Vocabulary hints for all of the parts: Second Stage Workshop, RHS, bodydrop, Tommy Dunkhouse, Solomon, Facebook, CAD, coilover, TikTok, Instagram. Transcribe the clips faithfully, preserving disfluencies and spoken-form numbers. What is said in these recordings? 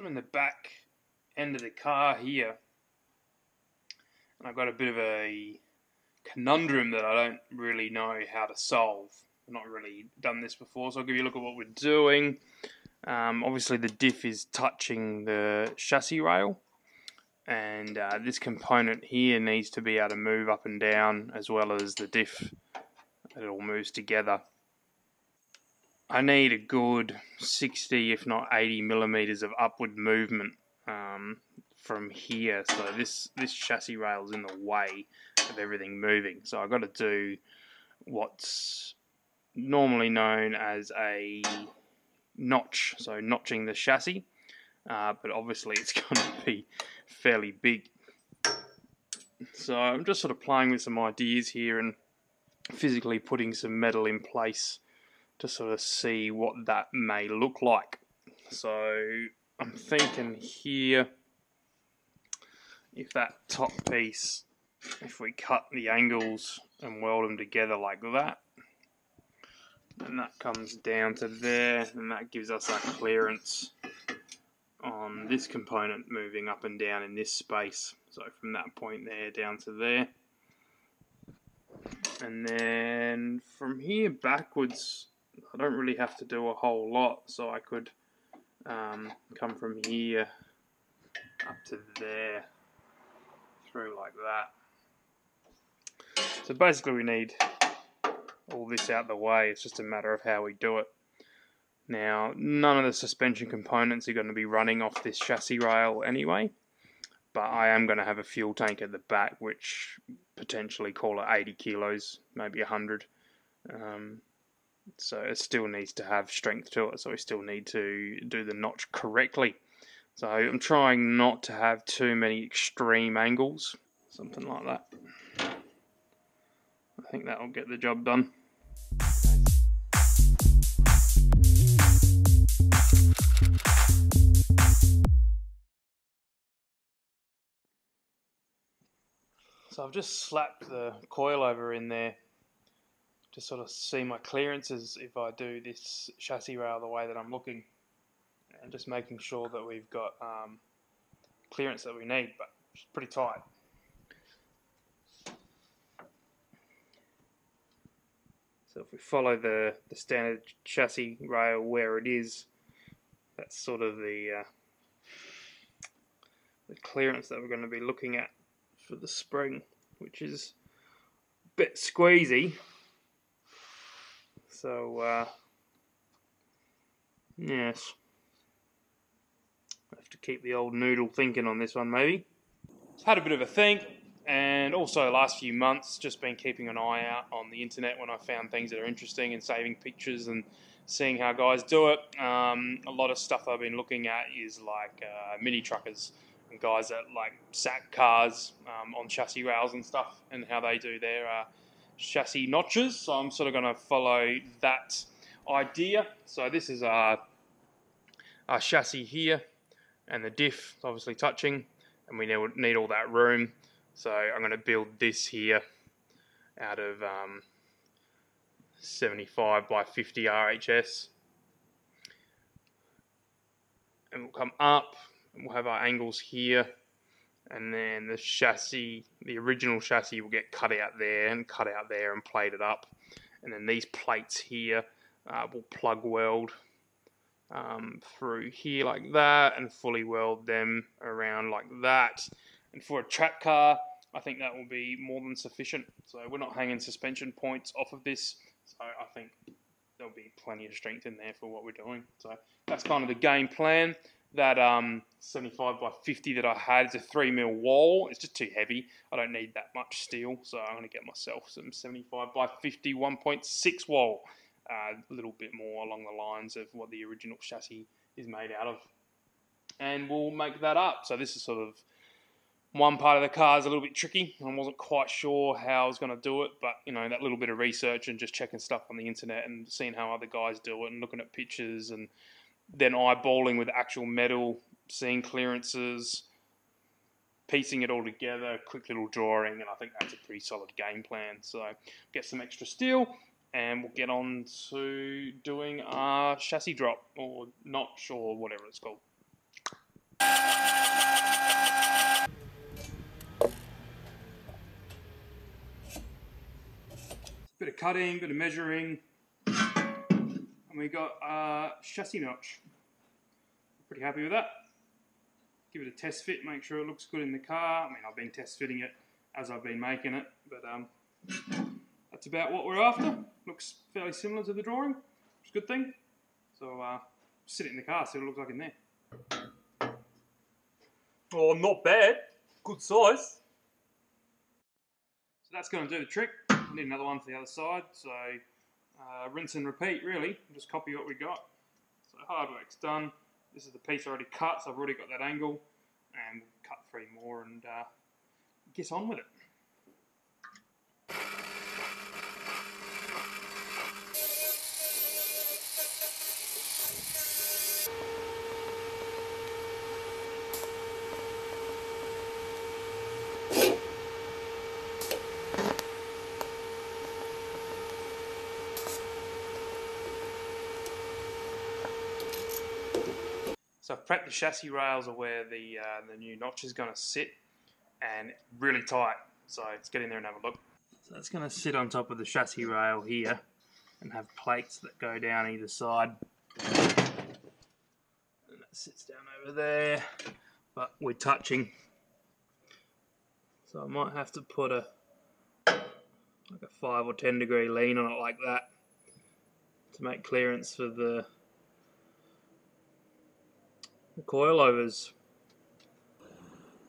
sort of in the back end of the car here, and I've got a bit of a conundrum that I don't really know how to solve. I've not really done this before, so I'll give you a look at what we're doing. Um, obviously the diff is touching the chassis rail, and uh, this component here needs to be able to move up and down as well as the diff. It all moves together. I need a good sixty if not eighty millimeters of upward movement um, from here, so this this chassis rail is in the way of everything moving, so I've got to do what's normally known as a notch, so notching the chassis, uh, but obviously it's going to be fairly big. So I'm just sort of playing with some ideas here and physically putting some metal in place to sort of see what that may look like. So I'm thinking here, if that top piece, if we cut the angles and weld them together like that, and that comes down to there, and that gives us that clearance on this component moving up and down in this space. So from that point there down to there. And then from here backwards, I don't really have to do a whole lot, so I could um, come from here up to there, through like that. So basically we need all this out the way, it's just a matter of how we do it. Now, none of the suspension components are going to be running off this chassis rail anyway, but I am going to have a fuel tank at the back, which potentially call it eighty kilos, maybe a hundred. Um, so it still needs to have strength to it, so we still need to do the notch correctly. So I'm trying not to have too many extreme angles, something like that. I think that'll get the job done. So I've just slapped the coilover in there to sort of see my clearances if I do this chassis rail the way that I'm looking, and just making sure that we've got um, clearance that we need, but it's pretty tight. So if we follow the, the standard chassis rail where it is, that's sort of the, uh, the clearance that we're going to be looking at for the spring, which is a bit squeezy. So, uh, yes, I have to keep the old noodle thinking on this one maybe. Had a bit of a think. And also the last few months, just been keeping an eye out on the internet when I found things that are interesting and saving pictures and seeing how guys do it. Um, a lot of stuff I've been looking at is like uh, mini truckers and guys that like sack cars um, on chassis rails and stuff, and how they do their uh, chassis notches. So I'm sort of going to follow that idea. So this is our, our chassis here, and the diff obviously touching, and we need all that room. So I'm going to build this here out of um, seventy-five by fifty R H S, and we'll come up, and we'll have our angles here, and then the chassis, the original chassis will get cut out there and cut out there and plated up, and then these plates here uh, will plug weld um, through here like that, and fully weld them around like that. And for a track car, I think that will be more than sufficient. So we're not hanging suspension points off of this. So I think there'll be plenty of strength in there for what we're doing. So that's kind of the game plan. That um, seventy-five by fifty that I had is a three mil wall. It's just too heavy. I don't need that much steel. So I'm going to get myself some seventy-five by fifty one point six wall. Uh, a little bit more along the lines of what the original chassis is made out of. And we'll make that up. So this is sort of one part of the car is a little bit tricky. I wasn't quite sure how I was going to do it, but you know, that little bit of research and just checking stuff on the internet and seeing how other guys do it and looking at pictures and then eyeballing with actual metal, seeing clearances, piecing it all together, quick little drawing, and I think that's a pretty solid game plan. So get some extra steel and we'll get on to doing our chassis drop or notch or whatever it's called. Bit of cutting, bit of measuring, and we got a chassis notch. Pretty happy with that. Give it a test fit, make sure it looks good in the car. I mean, I've been test fitting it as I've been making it, but um, that's about what we're after. Looks fairly similar to the drawing, which is a good thing. So uh, sit it in the car, see what it looks like in there. Oh, not bad. Good size. So that's going to do the trick. I need another one for the other side, so uh, rinse and repeat really. Just copy what we got. So hard work's done. This is the piece already cut, so I've already got that angle, and we'll cut three more and uh, get on with it. So I've prepped the chassis rails are where the, uh, the new notch is going to sit, and it's really tight, so let's get in there and have a look. So that's going to sit on top of the chassis rail here and have plates that go down either side. And that sits down over there, but we're touching. So I might have to put a like a five or ten degree lean on it like that to make clearance for the The coilovers,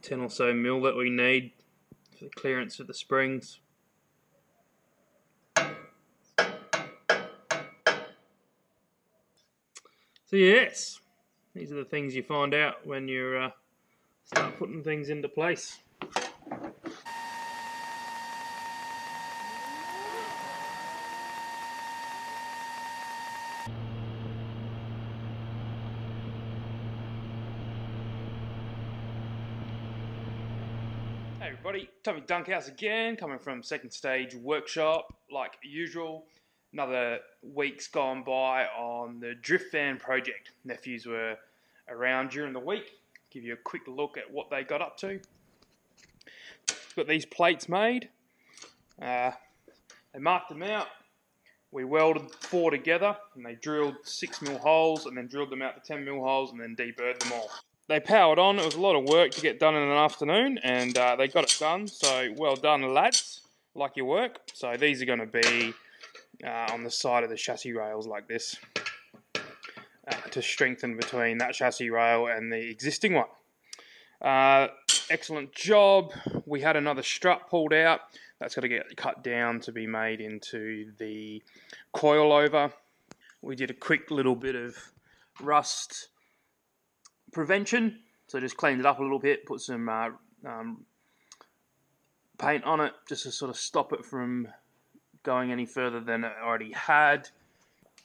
ten or so mil that we need for the clearance for the springs. So yes, these are the things you find out when you uh, start putting things into place. Hey everybody, Tommy Dunkhouse again, coming from Second Stage Workshop, like usual. Another week's gone by on the drift van project. Nephews were around during the week. Give you a quick look at what they got up to. Got these plates made. Uh, they marked them out. We welded four together, and they drilled six mil holes, and then drilled them out to ten mil holes, and then deburred them all. They powered on. It was a lot of work to get done in an afternoon, and uh, they got it done, so well done lads, like your work. So these are going to be uh, on the side of the chassis rails like this, uh, to strengthen between that chassis rail and the existing one. Uh, excellent job. We had another strut pulled out. That's got to get cut down to be made into the coilover. We did a quick little bit of rust prevention, so just cleaned it up a little bit, put some uh, um, paint on it just to sort of stop it from going any further than it already had.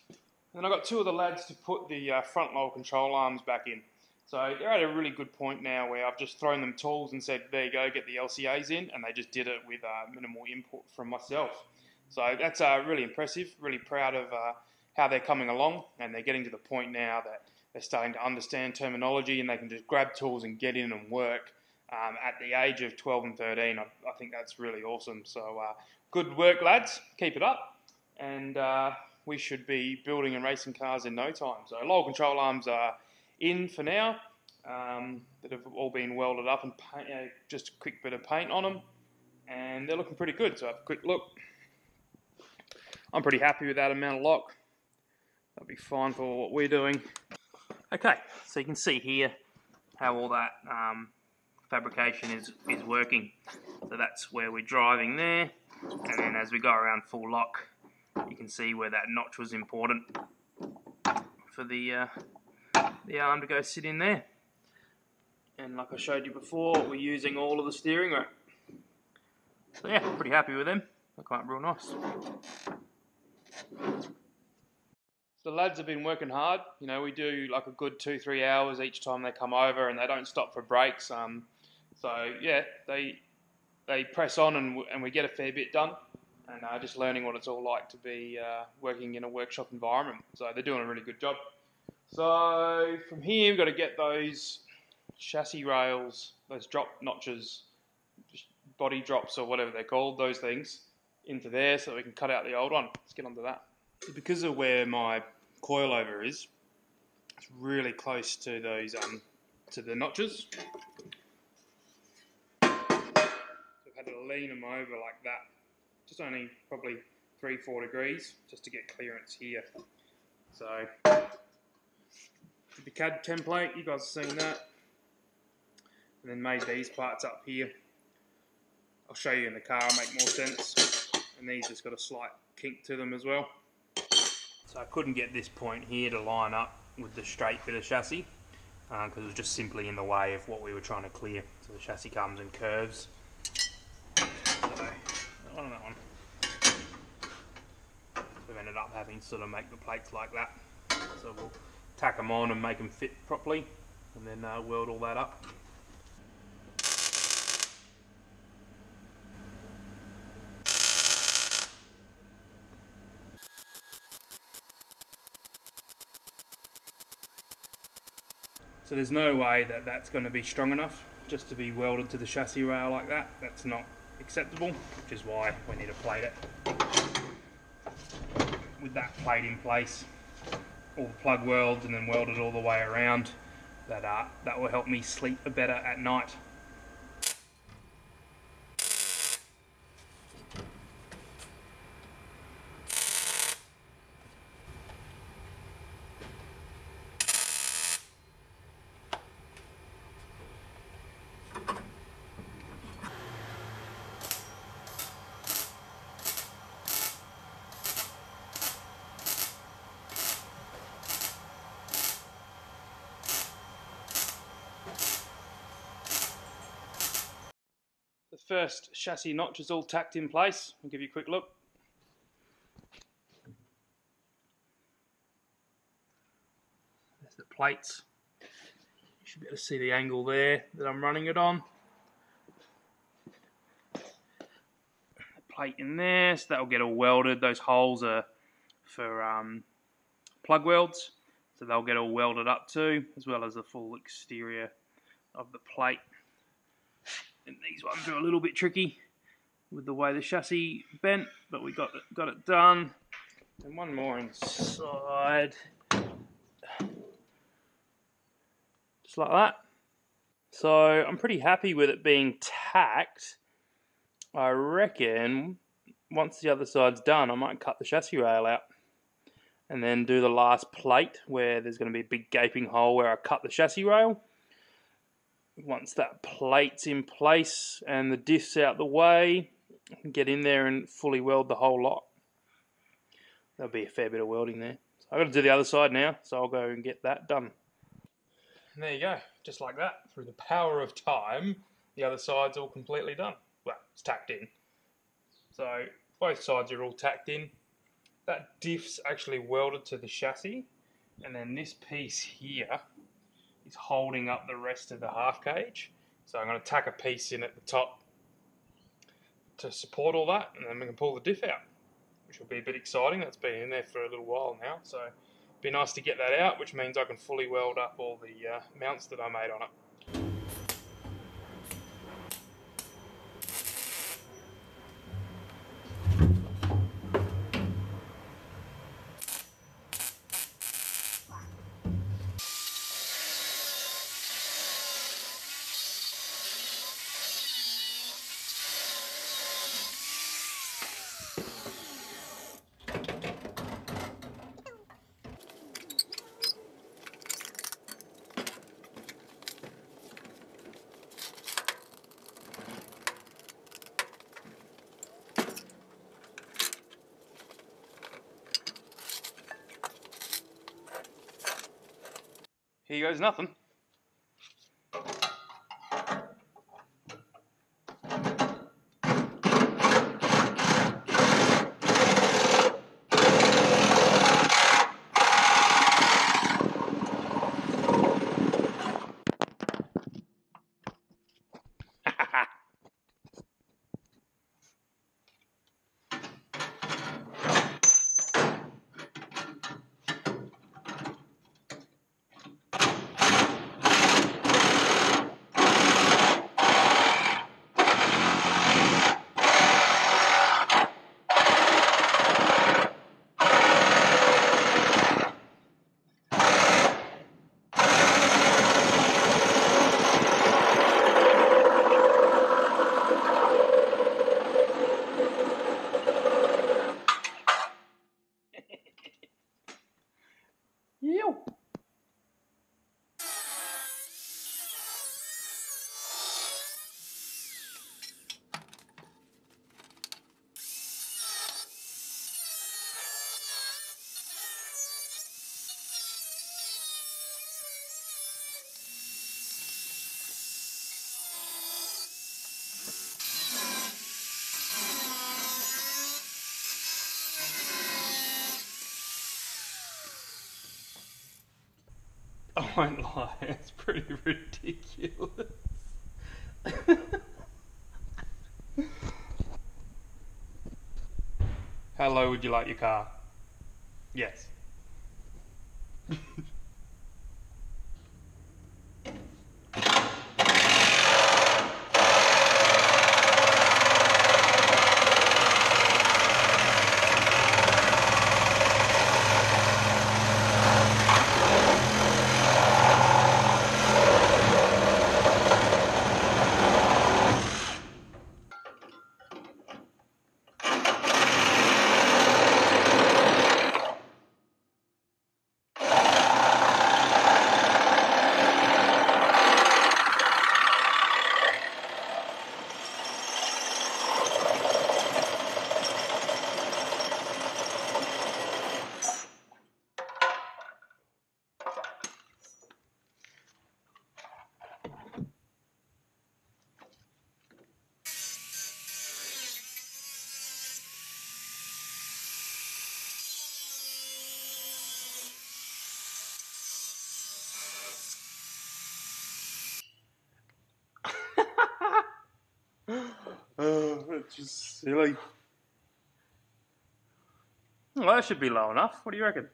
And then I got two of the lads to put the uh, front lower control arms back in. So they're at a really good point now where I've just thrown them tools and said, there you go, get the L C As in, and they just did it with uh, minimal input from myself. So that's uh, really impressive, really proud of uh, how they're coming along, and they're getting to the point now that they're starting to understand terminology, and they can just grab tools and get in and work um, at the age of twelve and thirteen. I, I think that's really awesome. So uh, good work, lads. Keep it up. And uh, we should be building and racing cars in no time. So lower control arms are in for now, um, that have all been welded up and paint, uh, just a quick bit of paint on them. And they're looking pretty good. So have a quick look. I'm pretty happy with that amount of lock. That'll be fine for what we're doing. Okay, so you can see here how all that um, fabrication is, is working. So that's where we're driving there, and then as we go around full lock, you can see where that notch was important for the, uh, the arm to go sit in there. And like I showed you before, we're using all of the steering rack. So yeah, pretty happy with them. Look like real nice. The lads have been working hard. You know, we do like a good two, three hours each time they come over, and they don't stop for breaks. Um, so yeah, they they press on, and w and we get a fair bit done. And uh, just learning what it's all like to be uh, working in a workshop environment. So they're doing a really good job. So from here, we've got to get those chassis rails, those drop notches, body drops or whatever they're called, those things, into there so that we can cut out the old one. Let's get onto that. Because of where my coilover is, it's really close to those um to the notches. So I've had to lean them over like that, just only probably three, four degrees, just to get clearance here. So the C A D template, you guys have seen that, and then made these parts up here. I'll show you in the car, make more sense. And these just got a slight kink to them as well. So I couldn't get this point here to line up with the straight bit of chassis because uh, it was just simply in the way of what we were trying to clear. So the chassis comes in curves. So that one and that one. So we've ended up having to sort of make the plates like that. So we'll tack them on and make them fit properly, and then uh, weld all that up. So there's no way that that's going to be strong enough just to be welded to the chassis rail like that. That's not acceptable, which is why we need to plate it. With that plate in place, all the plug welds, and then weld it all the way around, that, uh, that will help me sleep better at night. First chassis notch is all tacked in place. I'll give you a quick look. There's the plates. You should be able to see the angle there that I'm running it on. The plate in there, so that'll get all welded. Those holes are for um, plug welds, so they'll get all welded up too, as well as the full exterior of the plate. And these ones are a little bit tricky with the way the chassis bent, but we got it, got it done. And one more inside, just like that. So I'm pretty happy with it being tacked. I reckon once the other side's done, I might cut the chassis rail out and then do the last plate where there's going to be a big gaping hole where I cut the chassis rail. Once that plate's in place and the diff's out the way, I can get in there and fully weld the whole lot. There'll be a fair bit of welding there. So I've got to do the other side now, so I'll go and get that done. And there you go, just like that, through the power of time, the other side's all completely done. Well, it's tacked in. So both sides are all tacked in. That diff's actually welded to the chassis, and then this piece here is holding up the rest of the half cage. So I'm going to tack a piece in at the top to support all that, and then we can pull the diff out, which will be a bit exciting. That's been in there for a little while now, so it'd be nice to get that out, which means I can fully weld up all the uh, mounts that I made on it. Here goes nothing. You. I won't lie, it's pretty ridiculous. How low would you like your car? Yes. Oh, it's just silly. Well, that should be low enough. What do you reckon?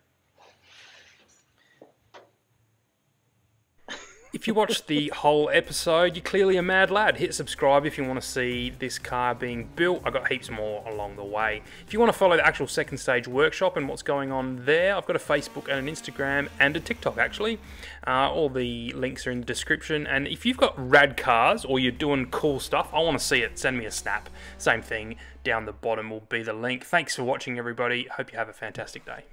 If you watched the whole episode, you're clearly a mad lad. Hit subscribe if you want to see this car being built. I've got heaps more along the way. If you want to follow the actual Second Stage Workshop and what's going on there, I've got a Facebook and an Instagram and a TikTok, actually. Uh, all the links are in the description. And if you've got rad cars or you're doing cool stuff, I want to see it, send me a snap. Same thing, down the bottom will be the link. Thanks for watching, everybody. Hope you have a fantastic day.